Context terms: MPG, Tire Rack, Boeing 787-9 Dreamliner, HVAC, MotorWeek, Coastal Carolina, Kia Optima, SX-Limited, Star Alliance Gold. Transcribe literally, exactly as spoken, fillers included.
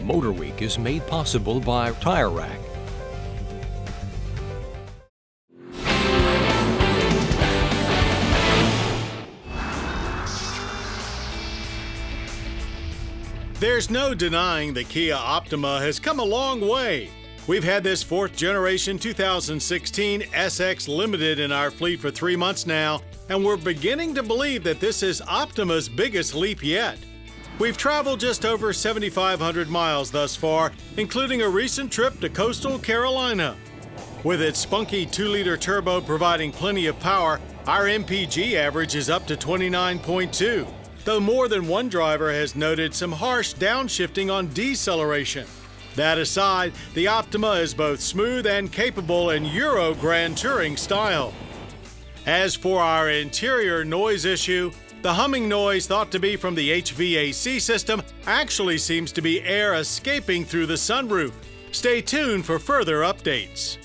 MotorWeek is made possible by Tire Rack. There's no denying that Kia Optima has come a long way. We've had this fourth generation two thousand sixteen S X Limited in our fleet for three months now, and we're beginning to believe that this is Optima's biggest leap yet. We've traveled just over seventy-five hundred miles thus far, including a recent trip to Coastal Carolina. With its spunky two liter turbo providing plenty of power, our M P G average is up to twenty-nine point two. Though more than one driver has noted some harsh downshifting on deceleration. That aside, the Optima is both smooth and capable in Euro Grand Touring style. As for our interior noise issue, the humming noise thought to be from the H V A C system actually seems to be air escaping through the sunroof. Stay tuned for further updates.